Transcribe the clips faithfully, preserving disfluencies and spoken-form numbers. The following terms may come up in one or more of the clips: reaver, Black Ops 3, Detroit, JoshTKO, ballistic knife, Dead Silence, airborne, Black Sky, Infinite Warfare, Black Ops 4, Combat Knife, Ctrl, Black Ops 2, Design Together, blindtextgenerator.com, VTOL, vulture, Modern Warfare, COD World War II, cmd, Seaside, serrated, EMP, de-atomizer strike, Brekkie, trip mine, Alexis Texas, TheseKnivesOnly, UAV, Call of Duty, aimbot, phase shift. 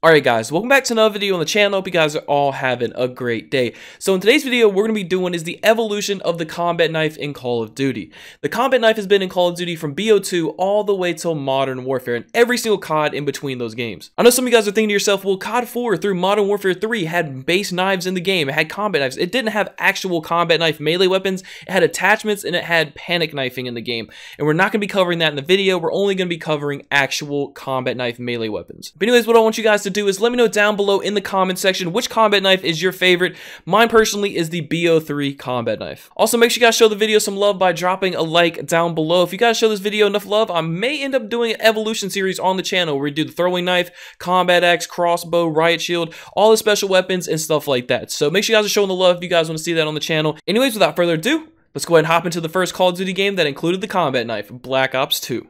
Alright guys, welcome back to another video on the channel. Hope you guys are all having a great day. So in today's video, we're going to be doing is the evolution of the combat knife in Call of Duty. The combat knife has been in Call of Duty from B O two all the way till Modern Warfare and every single C O D in between those games. I know some of you guys are thinking to yourself, well, C O D four through Modern Warfare three had base knives in the game. It had combat knives. It didn't have actual combat knife melee weapons. It had attachments and it had panic knifing in the game. And we're not going to be covering that in the video. We're only going to be covering actual combat knife melee weapons. But anyways, what I want you guys to To do is let me know down below in the comment section which combat knife is your favorite. Mine personally is the B O three combat knife. Also, make sure you guys show the video some love by dropping a like down below. If you guys show this video enough love, I may end up doing an evolution series on the channel where we do the throwing knife, combat axe, crossbow, riot shield, all the special weapons and stuff like that. So make sure you guys are showing the love if you guys want to see that on the channel. Anyways, without further ado, let's go ahead and hop into the first Call of Duty game that included the combat knife, Black Ops two.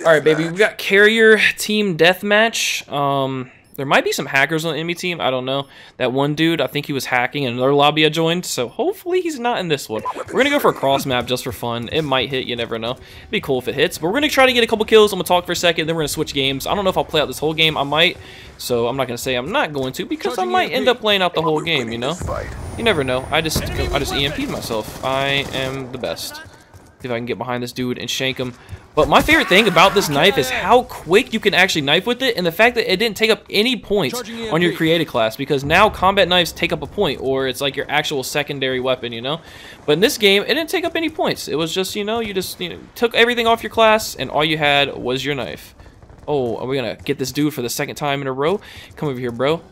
Alright baby, we got carrier team deathmatch. Um... There might be some hackers on the enemy team. I don't know. That one dude, I think he was hacking in another lobby I joined, so hopefully he's not in this one. We're going to go for a cross map just for fun. It might hit. You never know. It'd be cool if it hits, but we're going to try to get a couple kills. I'm going to talk for a second, then we're going to switch games. I don't know if I'll play out this whole game. I might, so I'm not going to say I'm not going to because I might end up playing out the whole game, you know? You never know. I just, I just E M P'd myself. I am the best. See if I can get behind this dude and shank him. But my favorite thing about this knife is how quick you can actually knife with it and the fact that it didn't take up any points on your created class, because now combat knives take up a point, or it's like your actual secondary weapon, you know? But in this game, it didn't take up any points. It was just, you know, you just you know, took everything off your class and all you had was your knife. Oh, are we gonna get this dude for the second time in a row? Come over here, bro.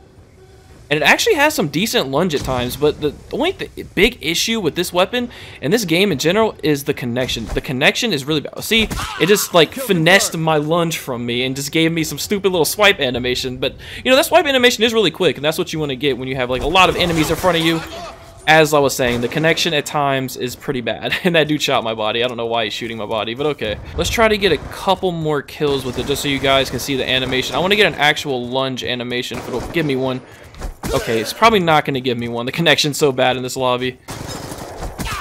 And it actually has some decent lunge at times, but the only th big issue with this weapon and this game in general is the connection. The connection is really bad. See, it just like finessed my lunge from me and just gave me some stupid little swipe animation. But, you know, that swipe animation is really quick, and that's what you want to get when you have like a lot of enemies in front of you. As I was saying, the connection at times is pretty bad. And that dude shot my body. I don't know why he's shooting my body, but okay. Let's try to get a couple more kills with it just so you guys can see the animation. I want to get an actual lunge animation if it'll give me one. Okay, it's probably not going to give me one. The connection's so bad in this lobby.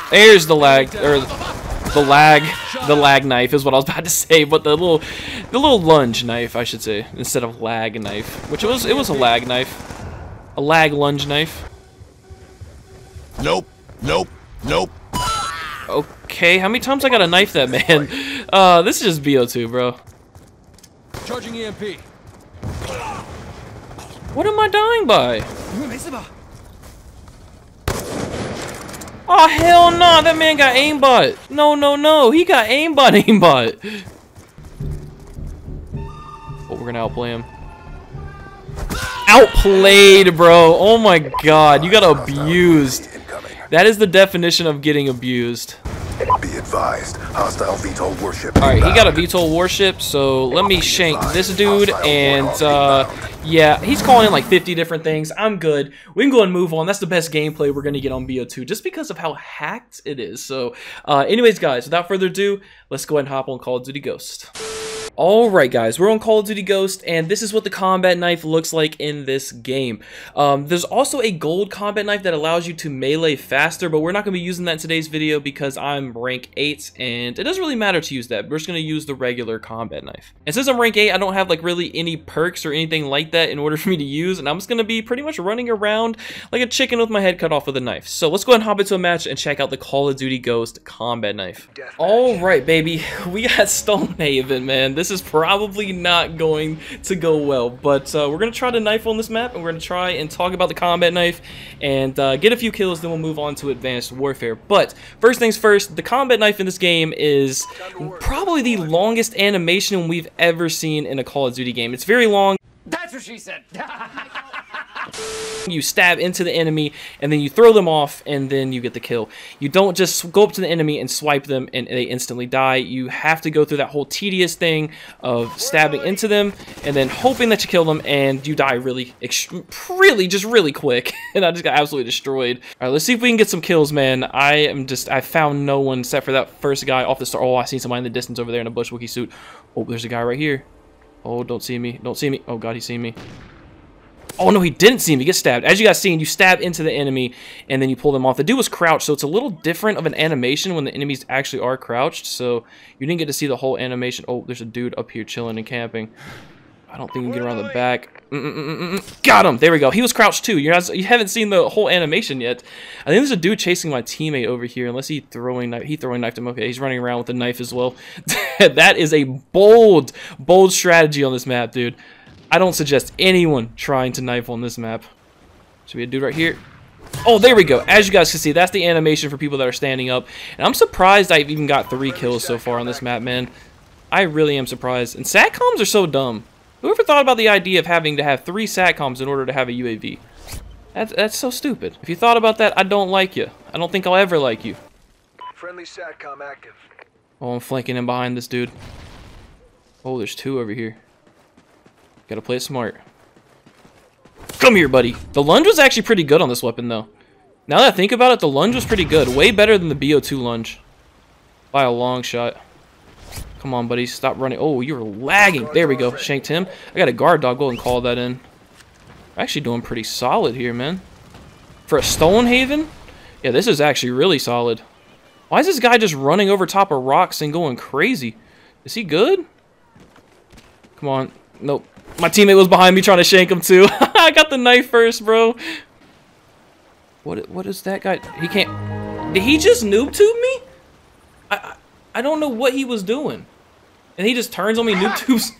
There's the lag, or the lag, the lag knife is what I was about to say, but the little, the little lunge knife, I should say, instead of lag knife, which it was, it was a lag knife, a lag lunge knife. Nope, nope, nope. Okay, how many times I got to knife that man? Uh, this is just B O two, bro. Charging E M P. What am I dying by? Oh, hell no, that man got aimbot. No, no, no, he got aimbot, aimbot. Oh, we're gonna outplay him. Outplayed, bro. Oh my god, you got abused. That is the definition of getting abused. Be advised, hostile V TOL warship. All right, he got a V TOL warship, so let me shank this dude, and uh, yeah, he's calling in like fifty different things. I'm good. We can go and move on. That's the best gameplay we're gonna get on B O two, just because of how hacked it is. So, uh, anyways, guys, without further ado, let's go ahead and hop on Call of Duty Ghost. Alright guys, we're on Call of Duty Ghost, and this is what the combat knife looks like in this game. Um, there's also a gold combat knife that allows you to melee faster, but we're not going to be using that in today's video because I'm rank eight, and it doesn't really matter to use that. We're just going to use the regular combat knife. And since I'm rank eight, I don't have like really any perks or anything like that in order for me to use, and I'm just going to be pretty much running around like a chicken with my head cut off with a knife. So let's go ahead and hop into a match and check out the Call of Duty Ghost combat knife. Alright baby, we got Stonehaven, man. This This is probably not going to go well, but uh, we're going to try to knife on this map, and we're going to try and talk about the combat knife and uh, get a few kills, then we'll move on to Advanced Warfare. But first things first, the combat knife in this game is probably the longest animation we've ever seen in a Call of Duty game. It's very long. That's what she said. You stab into the enemy and then you throw them off and then you get the kill. You don't just go up to the enemy and swipe them and they instantly die. You have to go through that whole tedious thing of stabbing into them and then hoping that you kill them, and you die really, really, just really quick. And I just got absolutely destroyed. All right, let's see if we can get some kills, man. I am just, I found no one except for that first guy off the start. Oh, I see somebody in the distance over there in a bush wookie suit. Oh, there's a guy right here. Oh, don't see me. Don't see me. Oh, God, he's seen me. Oh, no, he didn't see me. Get stabbed. As you guys seen, you stab into the enemy, and then you pull them off. The dude was crouched, so it's a little different of an animation when the enemies actually are crouched, so you didn't get to see the whole animation. Oh, there's a dude up here chilling and camping. I don't think we can get around the back. Mm -mm -mm -mm -mm. Got him! There we go. He was crouched too. You guys, you haven't seen the whole animation yet. I think there's a dude chasing my teammate over here. Unless he throwing knife, he throwing knifed him. Okay, he's running around with a knife as well. That is a bold, bold strategy on this map, dude. I don't suggest anyone trying to knife on this map. Should be a dude right here. Oh, there we go. As you guys can see, that's the animation for people that are standing up. And I'm surprised I've even got three kills so far on this map, man. I really am surprised. And SATCOMs are so dumb. Whoever thought about the idea of having to have three SATCOMs in order to have a U A V? That's, that's so stupid. If you thought about that, I don't like you. I don't think I'll ever like you. Friendly SATCOM active. Oh, I'm flanking in behind this dude. Oh, there's two over here. Gotta play it smart. Come here, buddy. The lunge was actually pretty good on this weapon, though. Now that I think about it, the lunge was pretty good. Way better than the B O two lunge. By a long shot. Come on, buddy. Stop running. Oh, you were lagging. There we go. Shanked him. I got a guard dog. Go and call that in. Actually doing pretty solid here, man. For a Stonehaven? Yeah, this is actually really solid. Why is this guy just running over top of rocks and going crazy? Is he good? Come on. Nope. My teammate was behind me trying to shank him, too. I got the knife first, bro. What? What is that guy? He can't... Did he just noob tube me? I... I I don't know what he was doing. And he just turns on me, noob tubes.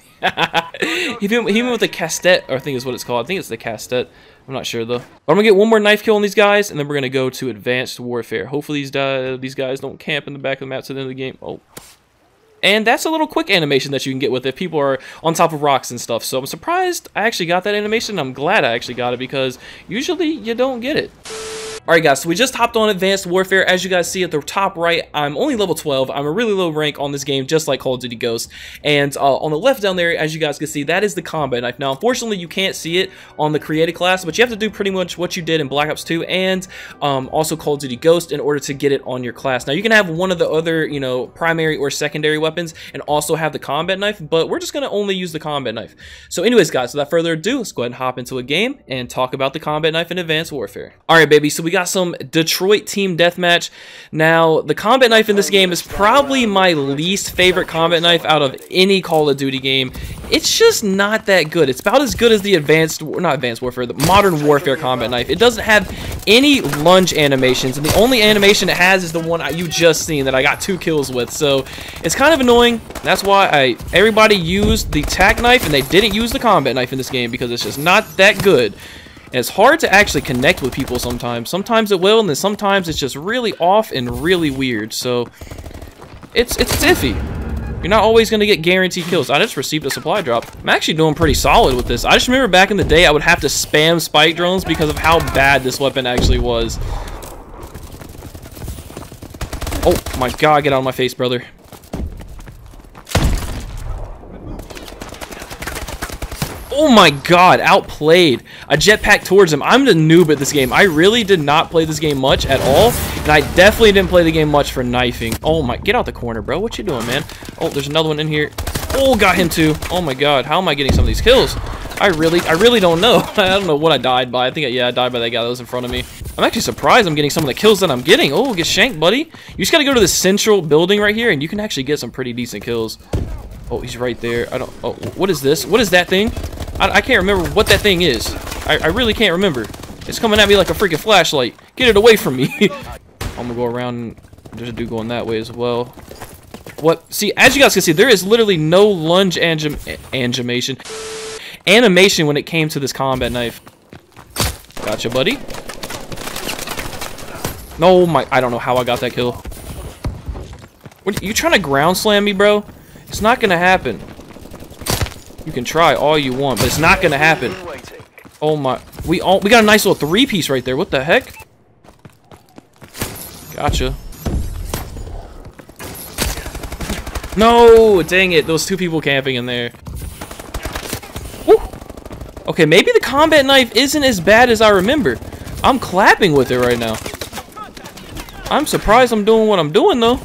he, went, he went with the castet, or I think is what it's called. I think it's the castet. I'm not sure, though. But I'm going to get one more knife kill on these guys, and then we're going to go to Advanced Warfare. Hopefully these, uh, these guys don't camp in the back of the map to the end of the game. Oh. And that's a little quick animation that you can get with if people are on top of rocks and stuff. So I'm surprised I actually got that animation. I'm glad I actually got it, because usually you don't get it. Alright guys, so we just hopped on Advanced Warfare. As you guys see at the top right, I'm only level twelve. I'm a really low rank on this game, just like Call of Duty Ghost. And uh, on the left down there, as you guys can see, that is the combat knife. Now, unfortunately, you can't see it on the created class, but you have to do pretty much what you did in Black Ops two and um, also Call of Duty Ghost in order to get it on your class. Now, you can have one of the other, you know, primary or secondary weapons and also have the combat knife, but we're just going to only use the combat knife. So anyways, guys, without further ado, let's go ahead and hop into a game and talk about the combat knife in Advanced Warfare. Alright, baby, so we We got some Detroit team deathmatch. Now, the combat knife in this game is probably my least favorite combat knife out of any Call of Duty game. It's just not that good. It's about as good as the advanced, not advanced warfare, the Modern Warfare combat knife. It doesn't have any lunge animations, and the only animation it has is the one you just seen that I got two kills with. So it's kind of annoying. That's why I everybody used the tack knife and they didn't use the combat knife in this game, because it's just not that good. And it's hard to actually connect with people sometimes. Sometimes it will, and then sometimes it's just really off and really weird. So, it's it's iffy. You're not always going to get guaranteed kills. I just received a supply drop. I'm actually doing pretty solid with this. I just remember back in the day, I would have to spam spike drones because of how bad this weapon actually was. Oh my god, get out of my face, brother. Oh my god, outplayed. I jetpacked towards him. I'm the noob at this game. I really did not play this game much at all, and I definitely didn't play the game much for knifing. Oh my, get out the corner, bro. What you doing, man? Oh, there's another one in here. Oh, got him too. Oh my god, how am I getting some of these kills? I really, I really don't know. I don't know what I died by. I think, I, yeah, I died by that guy that was in front of me. I'm actually surprised I'm getting some of the kills that I'm getting. Oh, get shanked, buddy. You just gotta go to the central building right here, and you can actually get some pretty decent kills. Oh, he's right there. I don't, oh, what is this? What is that thing? I can't remember what that thing is. I, I really can't remember. It's coming at me like a freaking flashlight. Get it away from me. I'm going to go around. There's a dude going that way as well. What? See, as you guys can see, there is literally no lunge animation animation when it came to this combat knife. Gotcha, buddy. No, my... I don't know how I got that kill. What, you trying to ground slam me, bro? It's not going to happen. You can try all you want, but it's not gonna happen. Oh my, we all we got a nice little three-piece right there. What the heck? Gotcha. No, dang it, those two people camping in there. Woo. Okay, maybe the combat knife isn't as bad as I remember. I'm clapping with it right now. I'm surprised I'm doing what I'm doing though.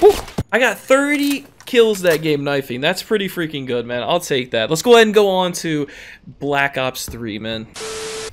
Woo. I got thirty kills that game knifing. That's pretty freaking good, man. I'll take that. Let's go ahead and go on to Black Ops three, man.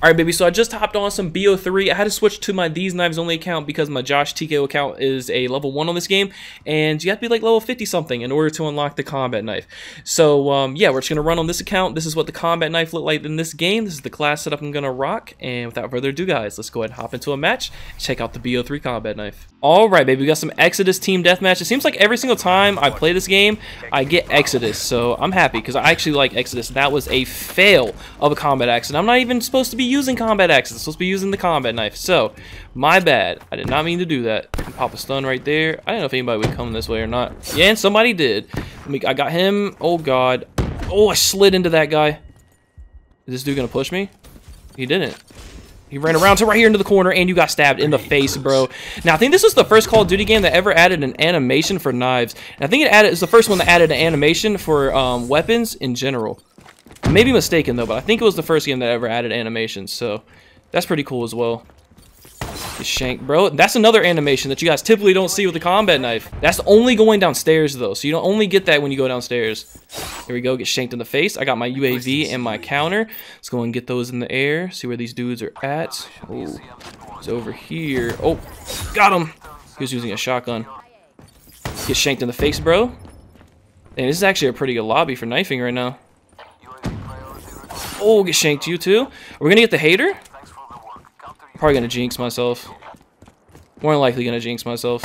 All right, baby, so I just hopped on some B O three. I had to switch to my These Knives Only account because my Josh T K O account is a level one on this game, and you have to be like level fifty something in order to unlock the combat knife. So um, yeah, we're just gonna run on this account. This is what the combat knife looked like in this game. This is the class setup I'm gonna rock, and without further ado, guys, let's go ahead and hop into a match, check out the B O three combat knife. All right, baby, we got some Exodus team deathmatch. It seems like every single time I play this game, I get Exodus, so I'm happy because I actually like Exodus. That was a fail of a combat axe, and I'm not even supposed to be using combat axes. I'm supposed to be using the combat knife, so my bad. I did not mean to do that. Pop a stun right there. I don't know if anybody would come this way or not. Yeah, and somebody did. I mean, I got him. Oh, God. Oh, I slid into that guy. Is this dude going to push me? He didn't. He ran around to right here into the corner, and you got stabbed in the face, bro. Now, I think this was the first Call of Duty game that ever added an animation for knives. And I think it added, it was the first one that added an animation for um, weapons in general. I may be mistaken, though, but I think it was the first game that ever added animations, so that's pretty cool as well. Shank, bro. That's another animation that you guys typically don't see with the combat knife. That's only going downstairs, though, so you don't only get that when you go downstairs. Here we go. Get shanked in the face. I got my U A V and my counter. Let's go and get those in the air. See where these dudes are at. Ooh. It's over here. Oh, got him. He was using a shotgun. Get shanked in the face, bro. And this is actually a pretty good lobby for knifing right now. Oh, get shanked, you too. Are we gonna get the hater? Probably gonna jinx myself. More than likely gonna jinx myself.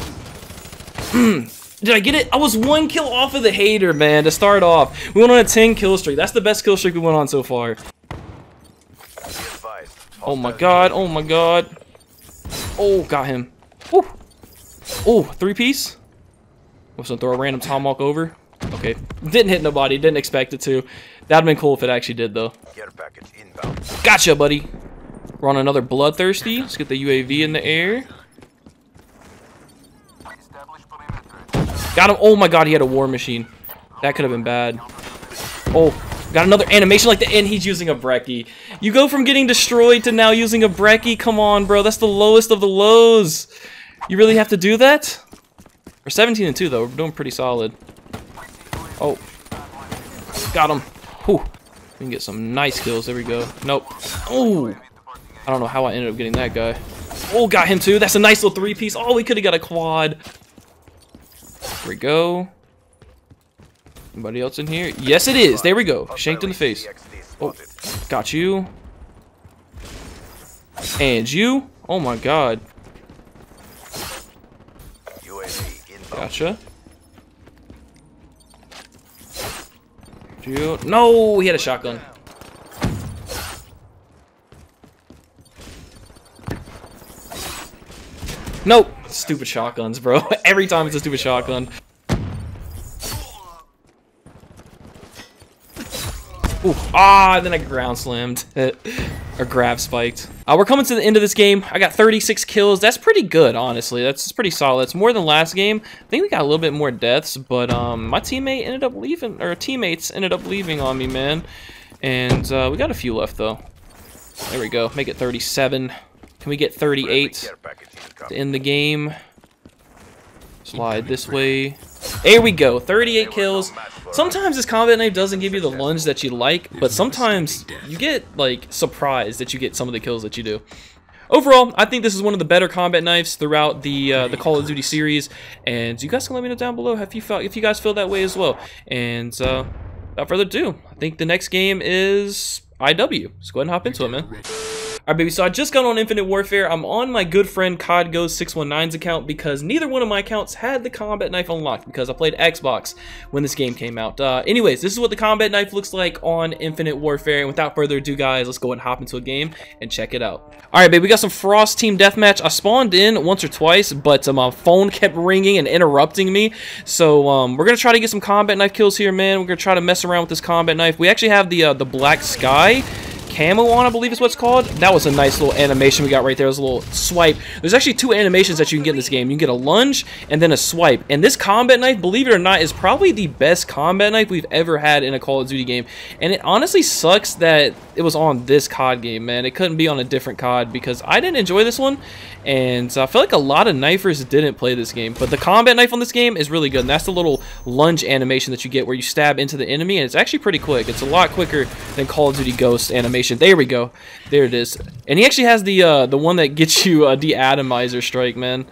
Did I get it? I was one kill off of the hater, man, to start off. We went on a ten kill streak. That's the best kill streak we went on so far. Oh my god, oh my god. Oh, got him. Woo. Oh, three piece. I'm just gonna throw a random tomahawk over. Okay, didn't hit nobody, didn't expect it to. That'd been cool if it actually did, though. Gotcha, buddy. We're on another bloodthirsty. Let's get the U A V in the air. Got him. Oh my god, he had a war machine. That could have been bad. Oh, got another animation like the end. He's using a Brekkie. You go from getting destroyed to now using a Brekkie. Come on, bro. That's the lowest of the lows. You really have to do that? We're seventeen and two, though. We're doing pretty solid. Oh. Got him. Whew. We can get some nice kills. There we go. Nope. Oh. I don't know how I ended up getting that guy. Oh, got him too. That's a nice little three-piece. Oh, we could have got a quad. There we go. Anybody else in here? Yes, it is. There we go. Shanked in the face. Oh, got you. And you. Oh, my God. Gotcha. You. No, he had a shotgun. Nope. Stupid shotguns, bro. Every time it's a stupid shotgun. Ooh. Ah, and then I ground slammed. Or grab spiked. Uh, we're coming to the end of this game. I got thirty-six kills. That's pretty good, honestly. That's pretty solid. It's more than last game. I think we got a little bit more deaths, but um, my teammate ended up leaving, or teammates ended up leaving on me, man. And uh, we got a few left, though. There we go. Make it thirty-seven. Can we get thirty-eight to end the game? Slide this way. There we go. thirty-eight kills. Sometimes this combat knife doesn't give you the lunge that you like, but sometimes you get, like, surprised that you get some of the kills that you do. Overall, I think this is one of the better combat knives throughout the uh, the Call of Duty series, and you guys can let me know down below if you, felt, if you guys feel that way as well. And uh, without further ado, I think the next game is I W. Let's go ahead and hop into it, man. Alright, baby, so I just got on Infinite Warfare. I'm on my good friend C O D Ghost six nineteen account because neither one of my accounts had the combat knife unlocked because I played Xbox when this game came out. Uh, anyways, this is what the combat knife looks like on Infinite Warfare. And without further ado, guys, let's go and hop into a game and check it out. Alright, baby, we got some Frost team deathmatch. I spawned in once or twice, but uh, my phone kept ringing and interrupting me. So um, we're going to try to get some combat knife kills here, man. We're going to try to mess around with this combat knife. We actually have the, uh, the Black Sky camo on, I believe is what's called. That was a nice little animation we got right there. It was a little swipe. There's actually two animations that you can get in this game. You can get a lunge and then a swipe. And this combat knife, believe it or not, is probably the best combat knife we've ever had in a Call of Duty game. And it honestly sucks that it was on this C O D game, man. It couldn't be on a different C O D because I didn't enjoy this one. And I feel like a lot of knifers didn't play this game. But the combat knife on this game is really good. And that's the little lunge animation that you get where you stab into the enemy. And it's actually pretty quick. It's a lot quicker than Call of Duty Ghost animation location. There we go. There it is. And he actually has the uh, the one that gets you a de-atomizer strike, man.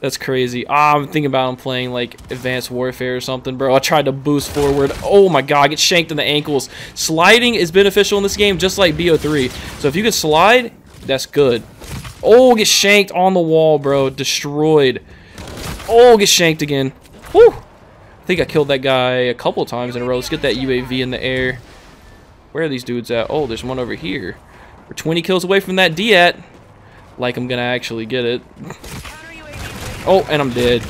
That's crazy. Ah, I'm thinking about him playing like Advanced Warfare or something, bro. I tried to boost forward. Oh my god, I get shanked in the ankles. Sliding is beneficial in this game, just like B O three. So if you can slide, that's good. Oh, get shanked on the wall, bro. Destroyed. Oh, get shanked again. Woo! I think I killed that guy a couple times in a row. Let's get that U A V in the air. Where are these dudes at? Oh, there's one over here. We're twenty kills away from that D A T. Like I'm gonna actually get it. Oh, and I'm dead.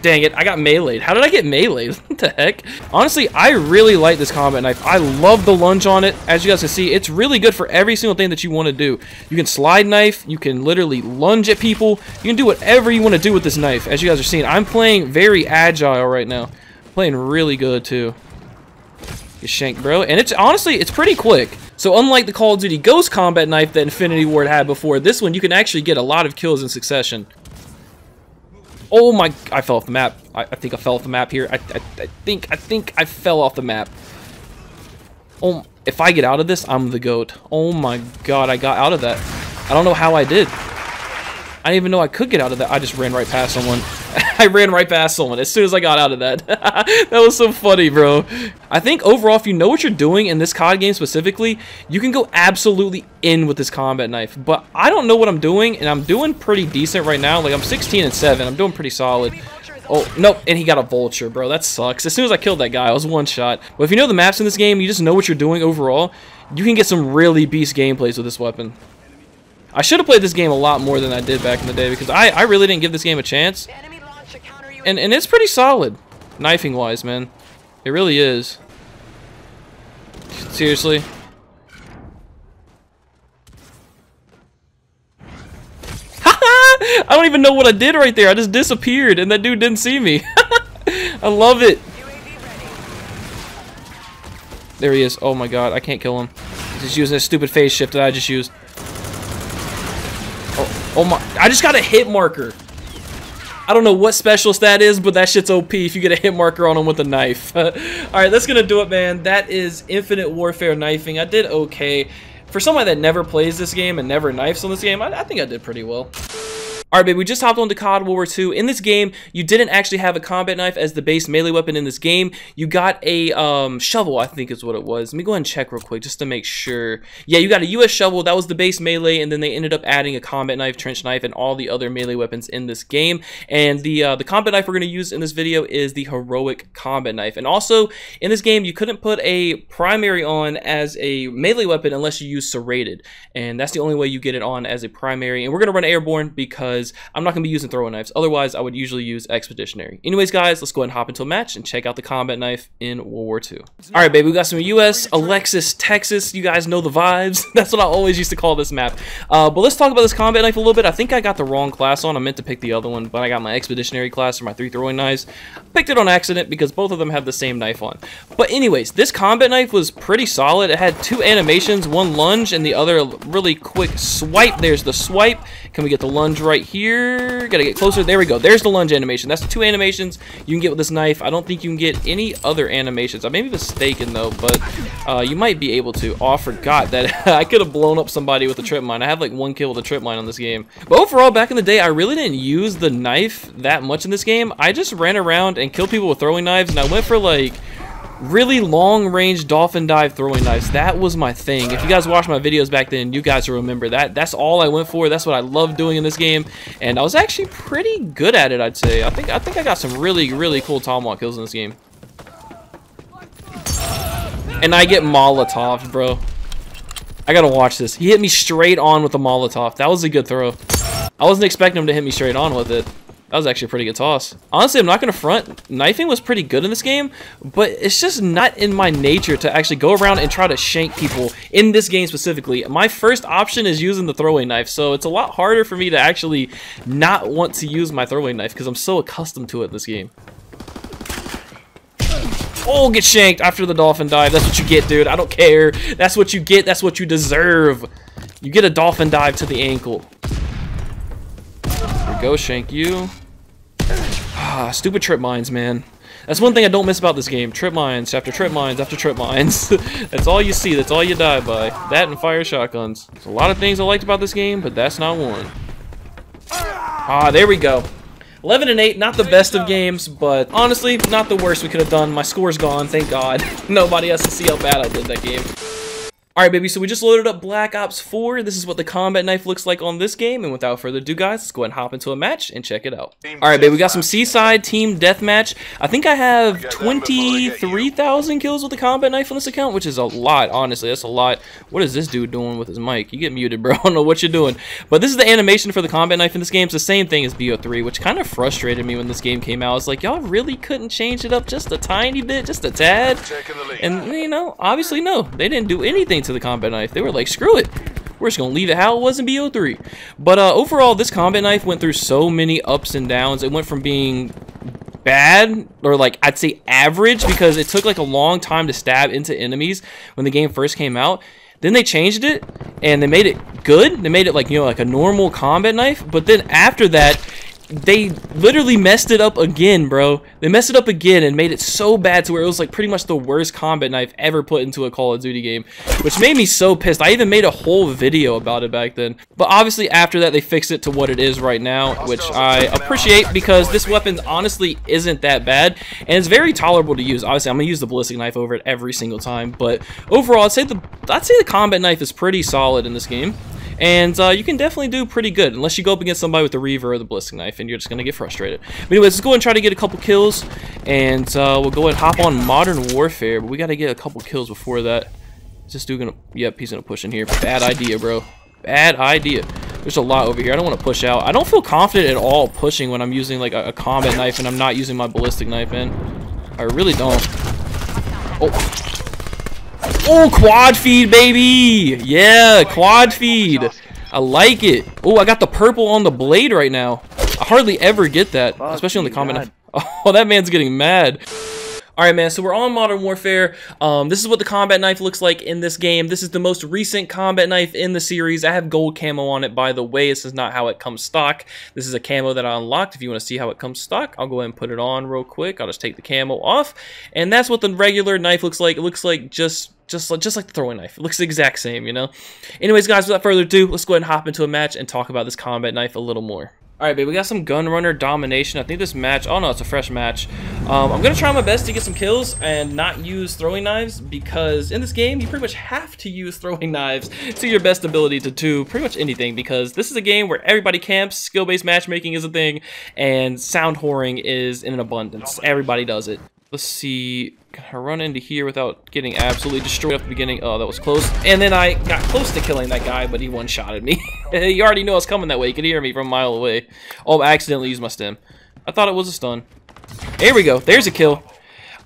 Dang it, I got meleeed. How did I get meleeed? What the heck? Honestly, I really like this combat knife. I love the lunge on it. As you guys can see, it's really good for every single thing that you want to do. You can slide knife. You can literally lunge at people. You can do whatever you want to do with this knife. As you guys are seeing, I'm playing very agile right now. I'm playing really good, too. You shank, bro. And it's honestly, it's pretty quick. So unlike the Call of Duty Ghost combat knife that Infinity Ward had before, this one you can actually get a lot of kills in succession. Oh my, I fell off the map. I, I think I fell off the map here. I, I, I think, I think I fell off the map. Oh, if I get out of this, I'm the GOAT. Oh my god, I got out of that. I don't know how I did. I didn't even know I could get out of that. I just ran right past someone. I ran right past someone as soon as I got out of that. That was so funny, bro. I think overall, if you know what you're doing in this C O D game specifically, you can go absolutely in with this combat knife. But I don't know what I'm doing, and I'm doing pretty decent right now. Like, I'm sixteen and seven. I'm doing pretty solid. Oh, nope, and he got a vulture, bro. That sucks. As soon as I killed that guy, I was one shot. But if you know the maps in this game, you just know what you're doing overall, you can get some really beast gameplays with this weapon. I should have played this game a lot more than I did back in the day, because I, I really didn't give this game a chance. And, and it's pretty solid, knifing-wise, man. It really is. Seriously. I don't even know what I did right there. I just disappeared, and that dude didn't see me. I love it. There he is. Oh, my God. I can't kill him. He's just using that stupid phase shift that I just used. Oh, oh my. I just got a hit marker. I don't know what specialist that is, but that shit's O P if you get a hit marker on him with a knife. Alright, that's gonna do it, man. That is Infinite Warfare knifing. I did okay. For somebody that never plays this game and never knifes on this game, I, I think I did pretty well. Alright, babe, we just hopped onto C O D World War Two. In this game, you didn't actually have a combat knife as the base melee weapon in this game. You got a um, shovel, I think is what it was. Let me go ahead and check real quick just to make sure. Yeah, you got a U S shovel. That was the base melee, and then they ended up adding a combat knife, trench knife, and all the other melee weapons in this game. And the, uh, the combat knife we're going to use in this video is the heroic combat knife. And also, in this game, you couldn't put a primary on as a melee weapon unless you use serrated. And that's the only way you get it on as a primary. And we're going to run airborne because I'm not going to be using throwing knives. Otherwise, I would usually use expeditionary. Anyways, guys, let's go ahead and hop into a match and check out the combat knife in World War Two. All right, baby, we got some U S Alexis Texas. You guys know the vibes. That's what I always used to call this map. Uh, but let's talk about this combat knife a little bit. I think I got the wrong class on. I meant to pick the other one, but I got my expeditionary class for my three throwing knives. I picked it on accident because both of them have the same knife on. But anyways, this combat knife was pretty solid. It had two animations, one lunge and the other really quick swipe. There's the swipe. Can we get the lunge right here? Here, gotta get closer. There we go. There's the lunge animation. That's the two animations you can get with this knife. I don't think you can get any other animations. I may be mistaken though, but uh, you might be able to. Oh, I forgot that I could have blown up somebody with a trip mine. I have like one kill with a trip mine on this game. But overall, back in the day, I really didn't use the knife that much in this game. I just ran around and killed people with throwing knives, and I went for like really long-range dolphin dive throwing knives. That was my thing. If you guys watched my videos back then, you guys will remember that. That's all I went for. That's what I love doing in this game, and I was actually pretty good at it, I'd say. I think I think I got some really, really cool tomahawk kills in this game. And I get molotov, bro. I gotta watch this. He hit me straight on with the molotov. That was a good throw. I wasn't expecting him to hit me straight on with it. That was actually a pretty good toss. Honestly, I'm not going to front. Knifing was pretty good in this game, but it's just not in my nature to actually go around and try to shank people in this game specifically. My first option is using the throwing knife, so it's a lot harder for me to actually not want to use my throwing knife because I'm so accustomed to it in this game. Oh, get shanked after the dolphin dive. That's what you get, dude. I don't care. That's what you get. That's what you deserve. You get a dolphin dive to the ankle. Go shank you. Ah, stupid trip mines, man. That's one thing I don't miss about this game. Trip mines after trip mines after trip mines. That's all you see. That's all you die by. That and fire shotguns. There's a lot of things I liked about this game, but that's not one. Ah, there we go. eleven and eight, not the best of games, but honestly, not the worst we could have done. My score's gone, thank God. Nobody has to see how bad I did that game. Alright, baby, so we just loaded up Black Ops four. This is what the combat knife looks like on this game, and without further ado, guys, let's go ahead and hop into a match and check it out. Alright, baby, we got some Seaside Team Deathmatch. I think I have twenty-three thousand kills with the combat knife on this account, which is a lot, honestly. That's a lot. What is this dude doing with his mic? You get muted, bro. I don't know what you're doing. But this is the animation for the combat knife in this game. It's the same thing as B O three, which kind of frustrated me when this game came out. I was like, y'all really couldn't change it up just a tiny bit, just a tad? And, you know, obviously, no. They didn't do anything to to the combat knife. They were like, screw it, we're just gonna leave it how it was in B O three. But uh overall, this combat knife went through so many ups and downs. It went from being bad, or like I'd say average, because it took like a long time to stab into enemies when the game first came out. Then they changed it and they made it good. They made it like, you know, like a normal combat knife. But then after that, they literally messed it up again, bro. They messed it up again and made it so bad to where it was like pretty much the worst combat knife ever put into a Call of Duty game, which made me so pissed. I even made a whole video about it back then. But obviously after that, they fixed it to what it is right now, which I appreciate, because this weapon honestly isn't that bad and it's very tolerable to use. Obviously, I'm gonna use the ballistic knife over it every single time, but overall, I'd say the I'd say the combat knife is pretty solid in this game. And uh, you can definitely do pretty good, unless you go up against somebody with the Reaver or the ballistic knife, and you're just going to get frustrated. But anyways, let's go and try to get a couple kills, and uh, we'll go and hop on Modern Warfare, but we got to get a couple kills before that. Is this dude going to... Yep, he's going to push in here. Bad idea, bro. Bad idea. There's a lot over here. I don't want to push out. I don't feel confident at all pushing when I'm using like a, a combat knife and I'm not using my ballistic knife in. I really don't. Oh. Oh, quad feed, baby! Yeah, quad feed. I like it. Oh, I got the purple on the blade right now. I hardly ever get that, especially on the combat. Oh, that man's getting mad. Alright, man, so we're on Modern Warfare. Um, this is what the combat knife looks like in this game. This is the most recent combat knife in the series. I have gold camo on it, by the way. This is not how it comes stock. This is a camo that I unlocked. If you want to see how it comes stock, I'll go ahead and put it on real quick. I'll just take the camo off. And that's what the regular knife looks like. It looks like just... Just like, just like the throwing knife. It looks the exact same, you know? Anyways, guys, without further ado, let's go ahead and hop into a match and talk about this combat knife a little more. Alright, babe, we got some gun runner domination. I think this match, oh no, it's a fresh match. Um, I'm going to try my best to get some kills and not use throwing knives, because in this game, you pretty much have to use throwing knives to your best ability to do pretty much anything, because this is a game where everybody camps, skill-based matchmaking is a thing, and sound whoring is in an abundance. Everybody does it. Let's see, can I run into here without getting absolutely destroyed at the beginning? Oh, that was close. And then I got close to killing that guy, but he one-shotted me. You already know I was coming that way. You could hear me from a mile away. Oh, I accidentally used my stem. I thought it was a stun. There we go. There's a kill.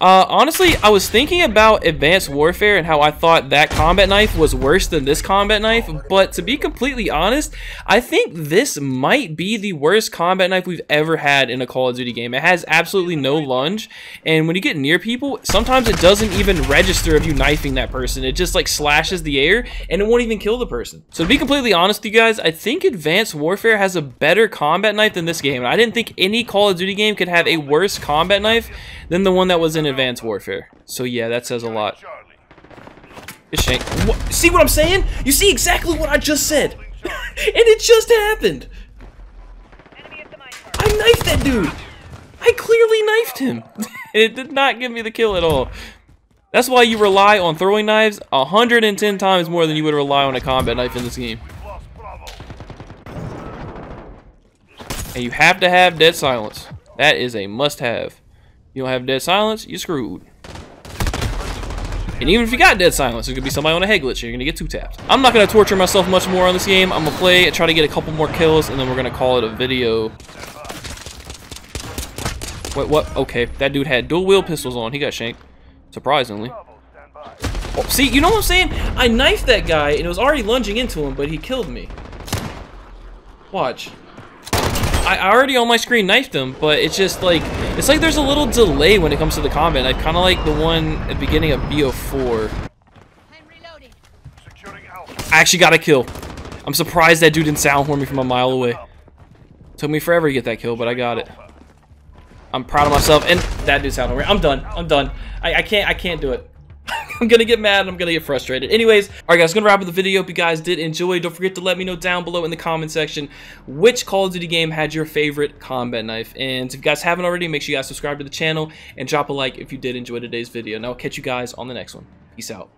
Uh, honestly, I was thinking about Advanced Warfare and how I thought that combat knife was worse than this combat knife, but to be completely honest, I think this might be the worst combat knife we've ever had in a Call of Duty game. It has absolutely no lunge, and when you get near people, sometimes it doesn't even register of you knifing that person. It just like slashes the air, and it won't even kill the person. So to be completely honest with you guys, I think Advanced Warfare has a better combat knife than this game, and I didn't think any Call of Duty game could have a worse combat knife than the one that was in Advanced Warfare. So yeah, that says a lot. It's shank. What? See what I'm saying? You see exactly what I just said. And it just happened. I knifed that dude. I clearly knifed him. It did not give me the kill at all. That's why you rely on throwing knives one hundred ten times more than you would rely on a combat knife in this game. And you have to have Dead Silence. That is a must-have. You don't have Dead Silence, you're screwed. And even if you got Dead Silence, there's gonna be somebody on a head glitch, you're gonna get two taps. I'm not gonna torture myself much more on this game. I'm gonna play and try to get a couple more kills, and then we're gonna call it a video. What, what? Okay, that dude had dual wheel pistols on. He got shanked, surprisingly. Oh, see, you know what I'm saying? I knifed that guy, and it was already lunging into him, but he killed me. Watch. I already on my screen knifed him, but it's just like, it's like there's a little delay when it comes to the combat. I kind of like the one at the beginning of B O four. I'm reloading. I actually got a kill. I'm surprised that dude didn't sound horn me from a mile away. Took me forever to get that kill, but I got it. I'm proud of myself. And that dude's out over. I'm done. I'm done. I, I can't. I can't do it. I'm gonna get mad and I'm gonna get frustrated. Anyways, alright guys, gonna wrap up the video. If you guys did enjoy, don't forget to let me know down below in the comment section which Call of Duty game had your favorite combat knife. And if you guys haven't already, make sure you guys subscribe to the channel and drop a like if you did enjoy today's video. And I'll catch you guys on the next one. Peace out.